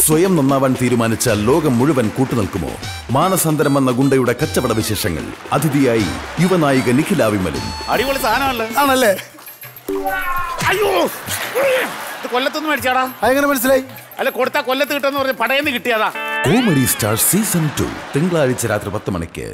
സ്വയം നന്നാവാൻ തീരുമാനിച്ച ലോകം മുഴുവൻ കൂട്ടുനിൽക്കുമോ? മാനസാന്തരം എന്ന ഗുണ്ടയുടെ കച്ചവട വിശേഷങ്ങൾ. അതിഥിയായി യുവനായിക നിഖില വിമലും. ആണല്ലേ? കൊല്ലത്തൊന്നും മേടിച്ചാടാ, അതെങ്ങനെ മനസ്സിലായി? അല്ല, കൊടുത്താ കൊല്ലത്ത് കിട്ടുമെന്ന് പറഞ്ഞ് പടയെന്ന് കിട്ടിയതാ. കോമഡി സ്റ്റാർ സീസൺ 2 തിങ്കളാഴ്ച രാത്രി 10 മണിക്ക്.